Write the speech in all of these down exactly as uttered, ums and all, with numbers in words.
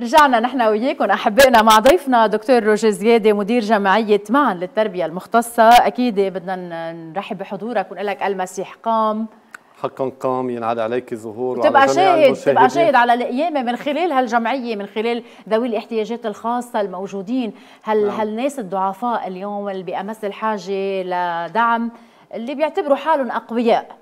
رجعنا نحن وياكم احبائنا مع ضيفنا دكتور روجيه زياده مدير جمعيه معا للتربيه المختصه. اكيد بدنا نرحب بحضورك ونقول لك المسيح قام. حقا قام، ينعاد عليك الظهور وتبقى شاهد تبقى شاهد على القيامه من خلال هالجمعيه، من خلال ذوي الاحتياجات الخاصه الموجودين، هل نعم. هالناس الضعفاء اليوم اللي بامس الحاجه لدعم، اللي بيعتبروا حالهم اقوياء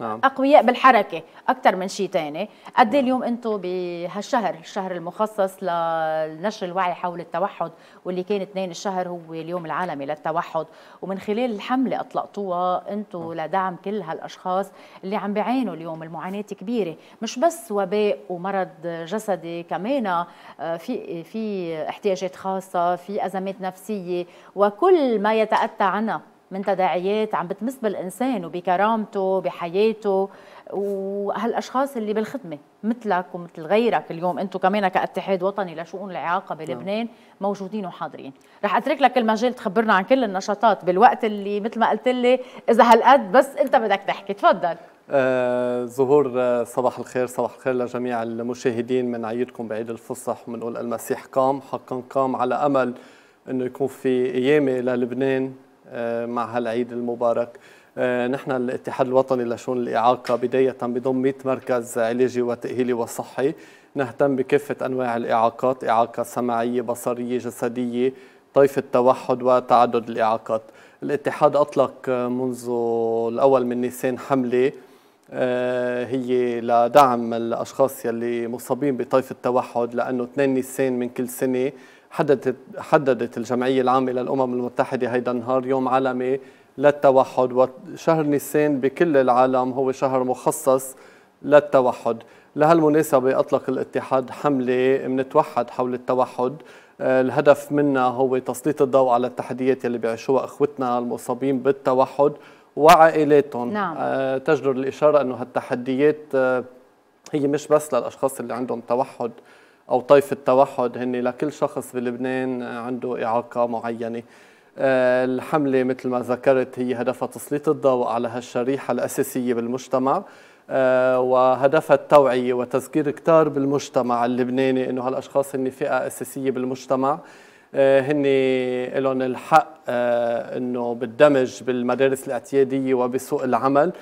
نعم. أقوياء بالحركة أكثر من شيء ثاني. قد اليوم أنتم بهالشهر الشهر المخصص لنشر الوعي حول التوحد، واللي كان اثنين الشهر هو اليوم العالمي للتوحد، ومن خلال الحملة أطلقتوها أنتم لدعم كل هالأشخاص اللي عم بيعانوا اليوم. المعاناة كبيرة، مش بس وباء ومرض جسدي، كمان في في احتياجات خاصة، في أزمات نفسية، وكل ما يتأتى عنها من تداعيات عم بتمس بالإنسان وبكرامته بحياته. وهالأشخاص اللي بالخدمة مثلك ومثل غيرك اليوم أنتم كمان كاتحاد وطني لشؤون الإعاقة بلبنان موجودين وحاضرين. رح أترك لك المجال تخبرنا عن كل النشاطات بالوقت اللي مثل ما قلت لي إذا هالقد بس أنت بدك تحكي، تفضل. آه ظهور آه صباح الخير، صباح الخير لجميع المشاهدين. منعيدكم بعيد الفصح ومنقول المسيح قام، حقا قام، على أمل أنه يكون في قيامة للبنان مع هالعيد المبارك. نحن الاتحاد الوطني لشؤون الإعاقة بداية بضم مئة مركز علاجي وتأهيلي وصحي، نهتم بكافة أنواع الإعاقات، إعاقة سمعية، بصرية، جسدية، طيف التوحد وتعدد الإعاقات. الاتحاد أطلق منذ الأول من نيسان حملة هي لدعم الأشخاص يلي مصابين بطيف التوحد، لأنه اثنين نيسان من كل سنة حددت حددت الجمعيه العامه للامم المتحده هيدا النهار يوم عالمي للتوحد، وشهر نيسان بكل العالم هو شهر مخصص للتوحد. لهالمناسبه اطلق الاتحاد حمله منتوحد حول التوحد، الهدف منها هو تسليط الضوء على التحديات اللي بيعيشوها اخوتنا المصابين بالتوحد وعائلاتهم. نعم. تجدر الاشاره انه هالتحديات هي مش بس للاشخاص اللي عندهم توحد أو طيف التوحد، هن لكل شخص بلبنان عنده إعاقة معينة. الحملة مثل ما ذكرت هي هدفها تسليط الضوء على هالشريحة الأساسية بالمجتمع، وهدفها التوعية وتذكير كتار بالمجتمع اللبناني إنه هالأشخاص هن فئة أساسية بالمجتمع، هن لهم الحق إنه بالدمج بالمدارس الاعتيادية وبسوق العمل.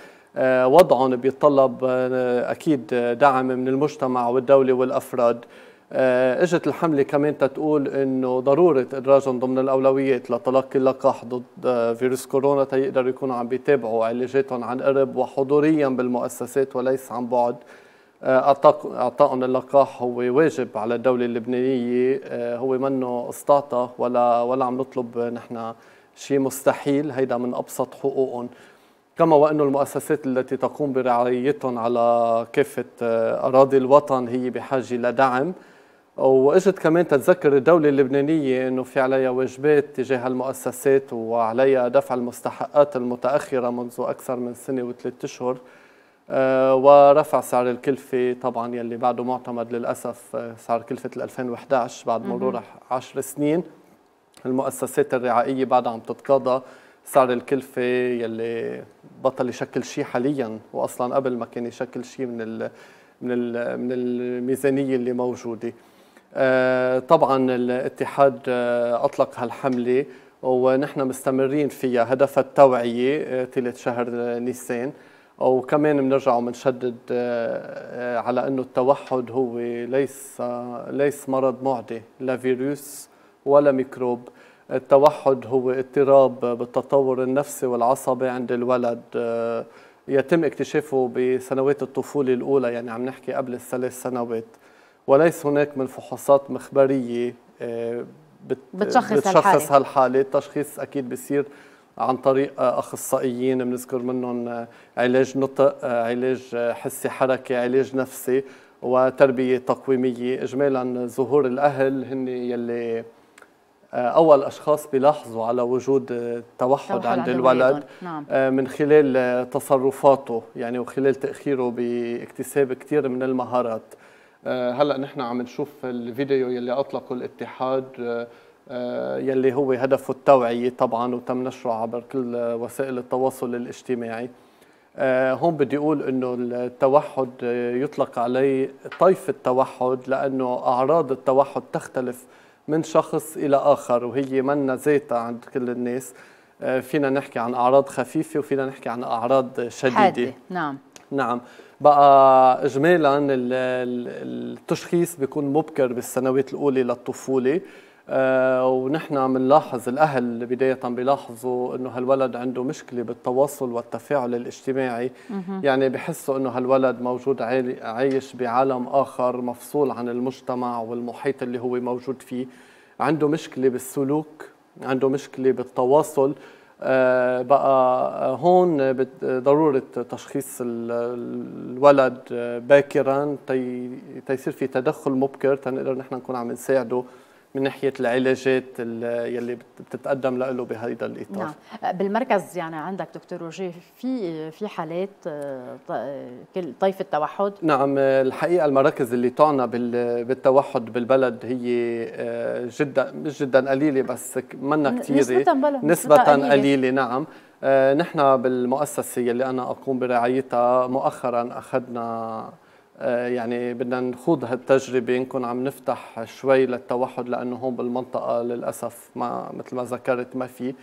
وضعهم بيتطلب أكيد دعم من المجتمع والدولة والأفراد. اجت الحملة كمان تتقول انه ضرورة ادراجهم ضمن الاولويات لتلقي اللقاح ضد فيروس كورونا تيقدروا يكونوا عم بيتابعوا علاجاتهم عن قرب وحضوريا بالمؤسسات وليس عن بعد. اعطائهم اللقاح هو واجب على الدولة اللبنانية، هو منه استعطى ولا ولا عم نطلب نحن شيء مستحيل، هيدا من ابسط حقوقهم. كما وأنه المؤسسات التي تقوم برعايتهم على كافة أراضي الوطن هي بحاجة لدعم. وإجت كمان تتذكر الدولة اللبنانية أنه في عليها واجبات تجاه المؤسسات وعليها دفع المستحقات المتأخرة منذ أكثر من سنة وثلاثة أشهر، ورفع سعر الكلفة طبعا يلي بعده معتمد للأسف، سعر كلفة ألفين وإحدى عشر بعد مرور عشر سنين المؤسسات الرعائية بعدها عم تتقاضى سعر الكلفة يلي بطل يشكل شيء حاليا، واصلا قبل ما كان يشكل شيء من ال من ال من الميزانية اللي موجودة. طبعا الاتحاد اطلق هالحملة ونحن مستمرين فيها، هدف التوعية تلت شهر نيسان. وكمان بنرجع وبنشدد على انه التوحد هو ليس ليس مرض معدي، لا فيروس ولا ميكروب. التوحد هو اضطراب بالتطور النفسي والعصبي عند الولد، يتم اكتشافه بسنوات الطفولة الأولى، يعني عم نحكي قبل الثلاث سنوات، وليس هناك من فحوصات مخبرية بت... بتشخص, بتشخص هالحالة. التشخيص أكيد بيصير عن طريق أخصائيين بنذكر منهم علاج نطق، علاج حسي حركي، علاج نفسي، وتربية تقويمية. إجمالا ظهور الأهل هن يلي أول أشخاص بيلاحظوا على وجود التوحد عند الولد نعم. من خلال تصرفاته يعني، وخلال تأخيره باكتساب كثير من المهارات. هلأ نحن عم نشوف الفيديو يلي أطلقه الاتحاد يلي هو هدفه التوعية طبعا وتم نشره عبر كل وسائل التواصل الاجتماعي. هون بدي أقول إنه التوحد يطلق عليه طيف التوحد، لأنه أعراض التوحد تختلف من شخص إلى آخر وهي منا زيتها عند كل الناس. فينا نحكي عن أعراض خفيفة وفينا نحكي عن أعراض شديدة حادة. نعم نعم بقى إجمالاً التشخيص بيكون مبكر بالسنوات الأولى للطفولة، ونحن عم نلاحظ الأهل بداية بيلاحظوا إنه هالولد عنده مشكلة بالتواصل والتفاعل الاجتماعي، يعني بحسوا إنه هالولد موجود عايش بعالم آخر مفصول عن المجتمع والمحيط اللي هو موجود فيه، عنده مشكلة بالسلوك، عنده مشكلة بالتواصل. بقى هون ضرورة تشخيص الولد باكراً تيصير في تدخل مبكر تنقدر نحن نكون عم نساعده من ناحية العلاجات يلي بتتقدم له بهيدا الإطار. نعم. بالمركز يعني عندك دكتور روجيه في في حالات طيف التوحد؟ نعم، الحقيقة المراكز اللي تعنى بالتوحد بالبلد هي جدا مش جدا قليلة، بس منا كثيرة نسبة بلا. نسبة قليلة. نعم، نحن بالمؤسسة اللي أنا أقوم برعايتها مؤخرا أخذنا يعني بدنا نخوض هالتجربه، نكون عم نفتح شوي للتوحد لانه هون بالمنطقه للاسف ما مثل ما ذكرت ما في.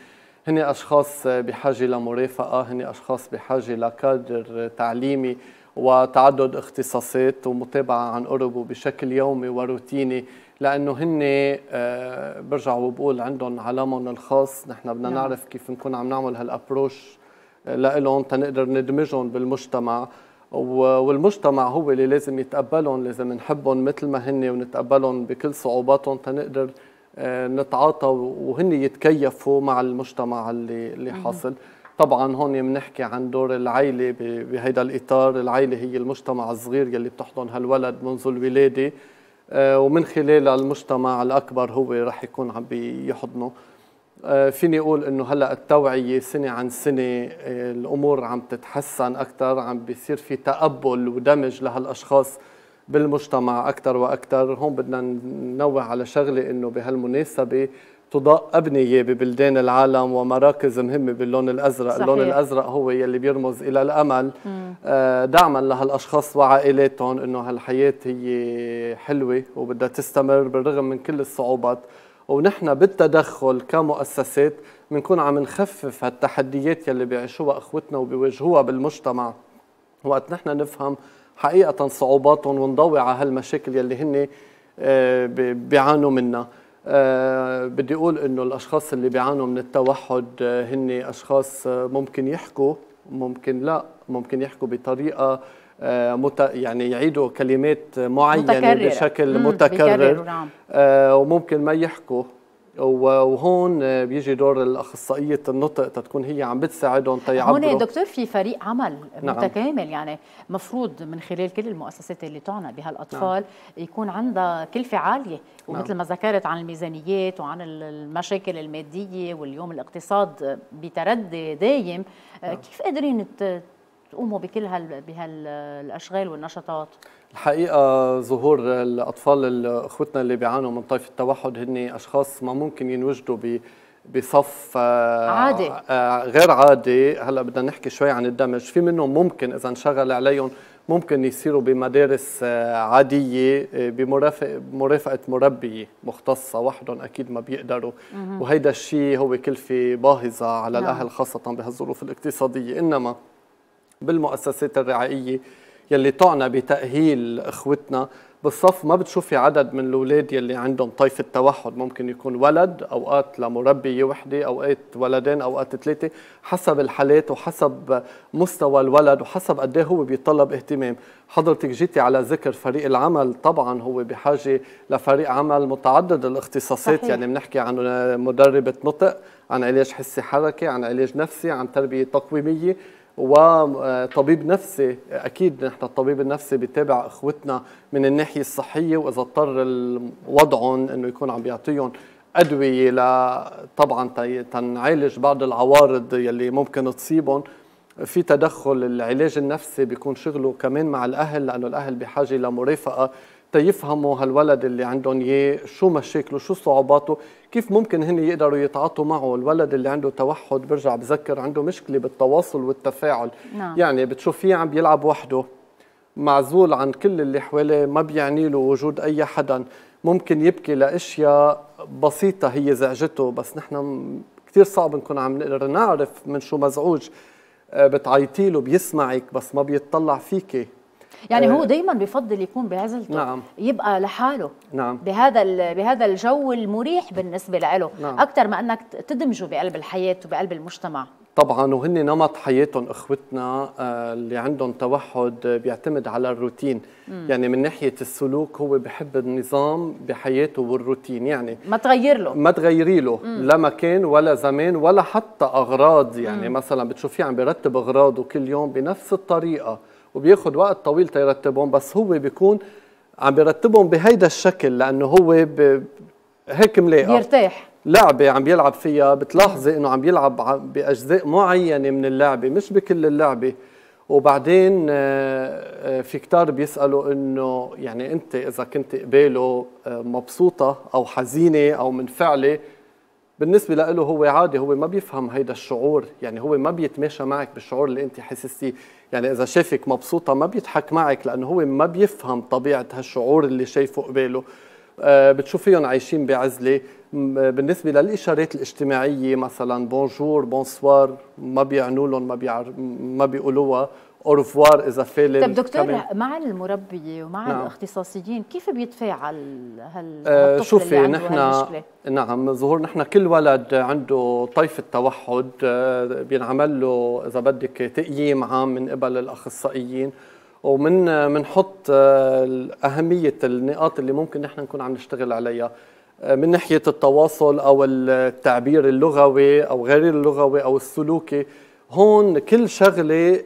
هن اشخاص بحاجه لمرافقه، هن اشخاص بحاجه لكادر تعليمي وتعدد اختصاصات ومتابعه عن قرب وبشكل يومي وروتيني، لانه هن برجع وبقول عندهم عالمهم الخاص. نحن بدنا نعرف كيف نكون عم نعمل هالابروش لهم تنقدر ندمجهم بالمجتمع، والمجتمع هو اللي لازم يتقبلهم، لازم نحبهم مثل ما هن ونتقبلهم بكل صعوباتهم تنقدر نتعاطى وهن يتكيفوا مع المجتمع اللي اللي حاصل. طبعا هون بنحكي عن دور العائله بهيدا الاطار، العائله هي المجتمع الصغير يلي بتحضن هالولد منذ الولاده، ومن خلال المجتمع الاكبر هو رح يكون عم بيحضنه. فيني أقول إنه هلأ التوعية سنة عن سنة الأمور عم تتحسن أكثر، عم بيصير في تقبل ودمج لهالأشخاص بالمجتمع أكثر وأكثر. هون بدنا ننوه على شغلة إنه بهالمناسبة تضاء أبنية ببلدان العالم ومراكز مهمة باللون الأزرق. صحيح. اللون الأزرق هو يلي بيرمز إلى الأمل، دعما لهالأشخاص وعائلاتهم إنه هالحياة هي حلوة وبدها تستمر بالرغم من كل الصعوبات، ونحن بالتدخل كمؤسسات بنكون عم نخفف هالتحديات يلي بيعيشوها اخوتنا وبيواجهوها بالمجتمع، وقت نحن نفهم حقيقه صعوباتهم ونضوي على هالمشاكل يلي هن بيعانوا منها. بدي اقول انه الاشخاص اللي بيعانوا من التوحد هن اشخاص ممكن يحكوا، ممكن لا، ممكن يحكوا بطريقه يعني يعيدوا كلمات معينة متكررة. بشكل متكرر، آه وممكن ما يحكوا، وهون بيجي دور الأخصائية النطق تتكون هي عم بتساعدهم تيعبروا. هون دكتور في فريق عمل متكامل. نعم. يعني مفروض من خلال كل المؤسسات اللي تعنى بهالأطفال. نعم. يكون عندها كلفة عالية، ومثل ما ذكرت عن الميزانيات وعن المشاكل المادية، واليوم الاقتصاد بتردي دايم. نعم. كيف قادرين تقوموا بكل هال بهالاشغال والنشاطات؟ الحقيقه ظهور الاطفال اخوتنا اللي بيعانوا من طيف التوحد هن اشخاص ما ممكن ينوجدوا بصف عادي غير عادي. هلا بدنا نحكي شوي عن الدمج، في منهم ممكن اذا انشغل عليهم ممكن يصيروا بمدارس عاديه بمرافقه مرافقه مربيه مختصه، وحدهم اكيد ما بيقدروا، وهيدا الشيء هو كلفه باهظه على الاهل خاصه بهالظروف الاقتصاديه. انما بالمؤسسات الرعائية يلي تعنى بتأهيل اخوتنا بالصف ما بتشوفي عدد من الاولاد يلي عندهم طيف التوحد، ممكن يكون ولد، اوقات لمربيه وحده، اوقات ولدين، اوقات ثلاثه، حسب الحالات وحسب مستوى الولد وحسب قد ايه هو بيطلب اهتمام. حضرتك جيتي على ذكر فريق العمل، طبعا هو بحاجه لفريق عمل متعدد الاختصاصات. صحيح. يعني بنحكي عن مدربه نطق، عن علاج حسي حركي، عن علاج نفسي، عن تربيه تقويميه، وطبيب نفسي. اكيد نحن الطبيب النفسي بيتابع اخوتنا من الناحيه الصحيه، واذا اضطر وضعهم انه يكون عم بيعطيهم ادويه طبعا تنعالج بعض العوارض يلي ممكن تصيبهم. في تدخل العلاج النفسي بيكون شغله كمان مع الاهل، لانه الاهل بحاجه لمرافقه تيفهموا هالولد اللي عندهم اياه شو مشاكله، شو صعوباته، كيف ممكن هن يقدروا يتعاطوا معه. الولد اللي عنده توحد برجع بذكر عنده مشكله بالتواصل والتفاعل. نعم. يعني بتشوفيه عم بيلعب وحده، معزول عن كل اللي حواليه، ما بيعني له وجود اي حدا، ممكن يبكي لاشياء بسيطه هي زعجته، بس نحن كثير صعب نكون عم نقدر نعرف من شو مزعوج. بتعيطي له بيسمعك بس ما بيتطلع فيكي. يعني هو دايما بفضل يكون بعزلته. نعم. يبقى لحاله. نعم. بهذا بهذا الجو المريح بالنسبه له. نعم. اكثر ما انك تدمجه بقلب الحياه وبقلب المجتمع. طبعا وهن نمط حياتهم اخوتنا اللي عندهم توحد بيعتمد على الروتين. مم. يعني من ناحيه السلوك هو بحب النظام بحياته والروتين، يعني ما تغير له ما تغيري له لا مكان ولا زمان ولا حتى اغراض. يعني مم. مثلا بتشوفيه عم بيرتب اغراضه كل يوم بنفس الطريقه وبياخذ وقت طويل تيرتبهم، بس هو بيكون عم بيرتبهم بهيدا الشكل لانه هو ب... هيك ملاقى بيرتاح. لعبه عم بيلعب فيها بتلاحظي انه عم بيلعب باجزاء معينه من اللعبه مش بكل اللعبه. وبعدين في كتار بيسالوا انه يعني انت اذا كنت قباله مبسوطه او حزينه او منفعله، بالنسبه له هو عادي، هو ما بيفهم هيدا الشعور، يعني هو ما بيتماشى معك بالشعور اللي انت حسستيه. يعني اذا شافك مبسوطه ما بيضحك معك لانه هو ما بيفهم طبيعه هالشعور اللي شايفه قباله. بتشوفيهم عايشين بعزله. بالنسبه للاشارات الاجتماعيه مثلا بونجور بونسوار ما بيعنوا لهم، ما بيعر... ما بيقولوها، اورفوار اذا فالت. طيب دكتور، مع المربيه ومع نعم. الاختصاصيين كيف بيتفاعل هال أه شوفي اللي عنده نحن نعم ظهور نحن كل ولد عنده طيف التوحد بينعمل له اذا بدك تقييم عام من قبل الاخصائيين، ومن منحط أهمية النقاط اللي ممكن نحن نكون عم نشتغل عليها من ناحية التواصل أو التعبير اللغوي أو غير اللغوي أو السلوكي. هون كل شغلة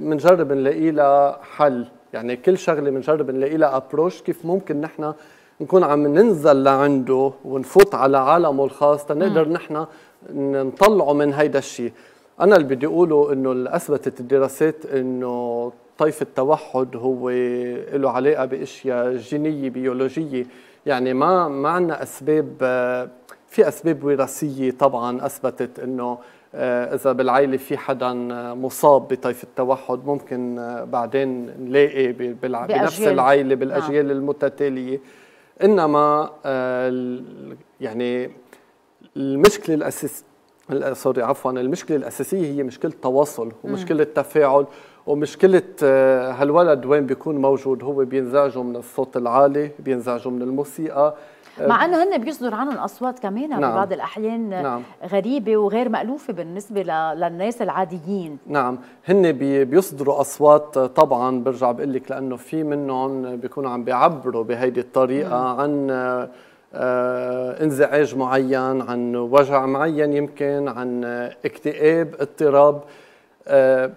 منجرب نلاقي لها حل، يعني كل شغلة منجرب نلاقي لها أبروش كيف ممكن نحن نكون عم ننزل لعنده ونفوت على عالمه الخاص تنقدر نحن نطلعه من هيدا الشيء. أنا اللي بدي أقوله إنه أثبتت الدراسات إنه طيف التوحد هو له علاقه باشياء جينيه بيولوجيه، يعني ما ما عندنا اسباب. في اسباب وراثيه طبعا اثبتت انه اذا بالعائله في حدا مصاب بطيف التوحد ممكن بعدين نلاقي بنفس العائله بالاجيال آه. المتتاليه. انما يعني المشكله الاساسيه سوري عفوا المشكله الاساسيه هي مشكله التواصل ومشكله التفاعل ومشكلة هالولد وين بيكون موجود. هو بينزعجوا من الصوت العالي، بينزعجوا من الموسيقى، مع انه هن بيصدر عنهم اصوات كمان نعم. ببعض الاحيان نعم. غريبه وغير مألوفه بالنسبه للناس العاديين. نعم هن بيصدروا اصوات طبعا برجع بقول لك لانه في منهم بيكونوا عم بيعبروا بهيدي الطريقه مم. عن آه انزعاج معين، عن وجع معين، يمكن عن اكتئاب، اضطراب. آه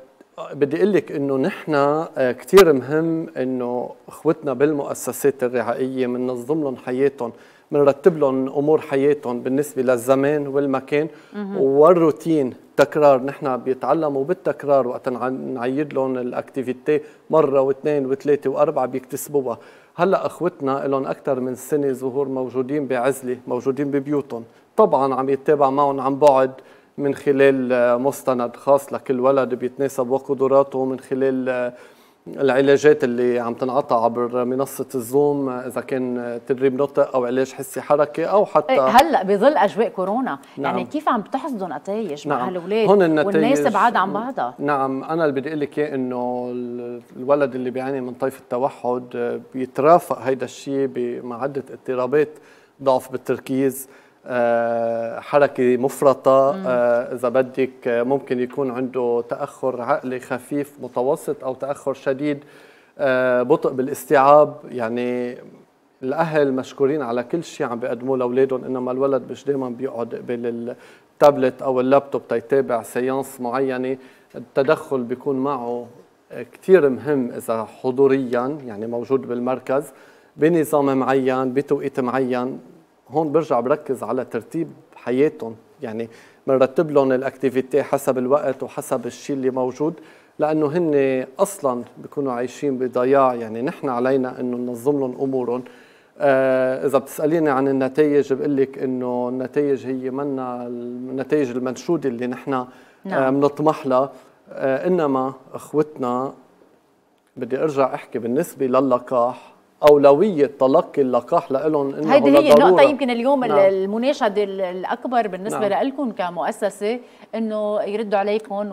بدي اقول لك انه نحن كثير مهم انه اخوتنا بالمؤسسات الرعائيه بننظم لهم حياتهم، بنرتب لهم امور حياتهم بالنسبه للزمان والمكان والروتين. تكرار، نحن بيتعلموا بالتكرار، وقت نعيد لهم الاكتيفيتي مره واثنين وثلاثه واربعه بيكتسبوها. هلا اخوتنا لهم اكثر من سنه ظهور موجودين بعزله، موجودين ببيوتهم، طبعا عم يتابع معهم عن بعد من خلال مستند خاص لكل ولد بيتناسب وقدراته، من خلال العلاجات اللي عم تنعطى عبر منصه الزوم اذا كان تدريب نطق او علاج حسي حركي او حتى هلا بظل اجواء كورونا. نعم. يعني كيف عم بتحصدوا نتائج مع هالولاد؟ نعم. والناس بعاد عن بعضها. نعم انا اللي بدي اقول لك اياه انه الولد اللي بيعاني من طيف التوحد بيترافق هيدا الشيء مع عده اضطرابات، ضعف بالتركيز، أه حركة مفرطة، أه إذا بدك ممكن يكون عنده تأخر عقلي خفيف متوسط أو تأخر شديد، أه بطء بالاستيعاب. يعني الأهل مشكورين على كل شيء عم بيقدموه لأولادهم، إنما الولد مش دايما بيقعد قبل التابلت أو اللابتوب تيتابع سيانس معينة. التدخل بيكون معه كتير مهم إذا حضوريا، يعني موجود بالمركز بنظام معين بتوقيت معين. هون برجع بركز على ترتيب حياتهم، يعني بنرتب لهم الاكتيفيتي حسب الوقت وحسب الشيء اللي موجود. لأنه هن أصلاً بيكونوا عايشين بضياع. يعني نحن علينا أنه ننظم لهم أمورهم. آه إذا بتسأليني عن النتائج بقول لك أنه النتائج هي منا النتائج المنشودة اللي نحن بنطمح لها. آه إنما أخوتنا بدي أرجع أحكي بالنسبة للقاح، أولوية تلقي اللقاح لهم إنه هيدي هي النقطة. يمكن اليوم نعم. المناشدة الأكبر بالنسبة نعم. لكم كمؤسسة إنه يردوا عليكم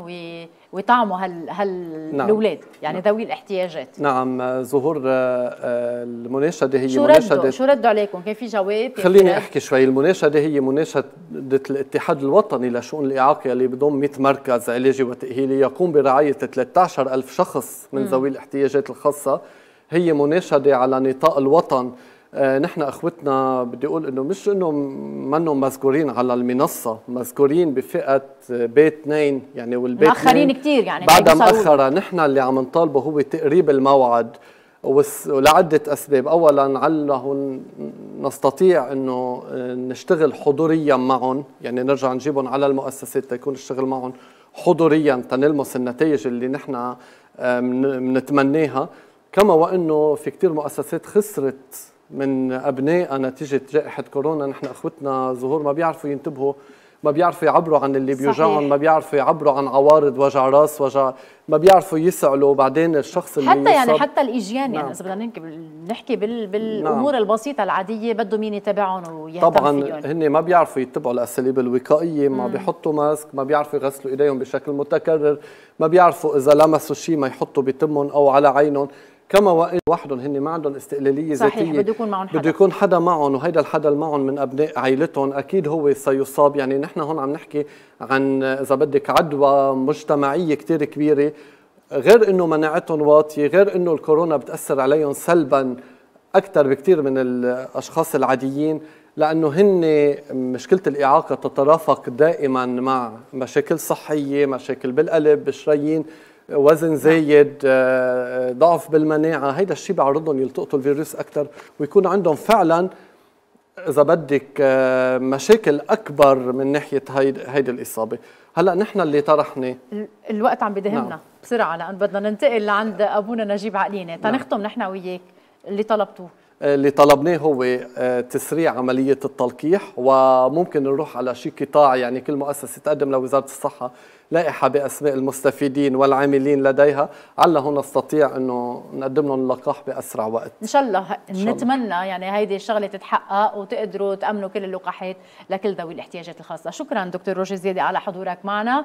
ويطعموا هال هالأولاد نعم. يعني نعم. ذوي الاحتياجات. نعم ظهور المناشدة هي شو مناشدة ردوا؟ شو ردوا عليكم؟ كان في جواب؟ خليني أحكي شوي. المناشدة هي مناشدة الاتحاد الوطني لشؤون الإعاقة اللي بضم مئة مركز علاجي وتأهيلي يقوم برعاية ثلاثة عشر ألف شخص من ذوي الاحتياجات الخاصة. هي مناشده على نطاق الوطن. آه نحن اخوتنا بدي اقول انه مش انه منهم مذكورين على المنصه، مذكورين بفئه بيت اثنين يعني، والبيت مأخرين كثير يعني بعدها مأخره. نحن اللي عم نطالبه هو تقريب الموعد ولعده اسباب. اولا علّه نستطيع انه نشتغل حضوريا معهم، يعني نرجع نجيبهم على المؤسسات تكون نشتغل معهم حضوريا تنلمس النتائج اللي نحن بنتمناها. كما وأنه في كثير مؤسسات خسرت من أبنائها نتيجة جائحة كورونا. نحن أخوتنا ظهور ما بيعرفوا ينتبهوا، ما بيعرفوا يعبروا عن اللي بيوجعهم، ما بيعرفوا يعبروا عن عوارض وجع راس وجع، ما بيعرفوا يسألوا. بعدين الشخص اللي حتى يعني حتى الإجيان نعم. يعني إذا بدنا نحكي بال... بالأمور نعم. البسيطة العادية بده مين يتابعهم ويهتم طبعا فيهم. هن ما بيعرفوا يتبعوا الأساليب الوقائية، ما مم. بيحطوا ماسك، ما بيعرفوا يغسلوا إيديهم بشكل متكرر، ما بيعرفوا إذا لمسوا شيء ما يحطوا بتمهم أو على عينهم. كما وقت وحدهم هن ما عندهم استقلاليه ذاتيه، بده يكون معهم حدا، بده يكون حدا معهم، وهيدا الحدا اللي معهم من ابناء عائلتهم اكيد هو سيصاب. يعني نحن هون عم نحكي عن اذا بدك عدوى مجتمعيه كثير كبيره، غير انه مناعتهم واطيه، غير انه الكورونا بتاثر عليهم سلبا اكثر بكثير من الاشخاص العاديين، لانه هن مشكله الاعاقه تترافق دائما مع مشاكل صحيه، مشاكل بالقلب، بالشرايين، وزن زايد، ضعف بالمناعه. هيدا الشيء بيعرضهم يلتقطوا الفيروس اكثر ويكون عندهم فعلا اذا بدك مشاكل اكبر من ناحيه هيدي الاصابه. هلا نحن اللي طرحنا الوقت عم بدهمنا نعم. بسرعه لان بدنا ننتقل لعند ابونا نجيب عقليني تنختم نعم. نحن وياك اللي طلبتوه. اللي طلبناه هو تسريع عمليه التلقيح، وممكن نروح على شيء قطاع، يعني كل مؤسسه تقدم لوزاره الصحه لائحه باسماء المستفيدين والعاملين لديها، علّه نستطيع انه نقدم لهم اللقاح باسرع وقت. ان شاء الله نتمنى يعني هيدي الشغله تتحقق وتقدروا تامنوا كل اللقاحات لكل ذوي الاحتياجات الخاصه. شكرا دكتور روجيه زياده على حضورك معنا.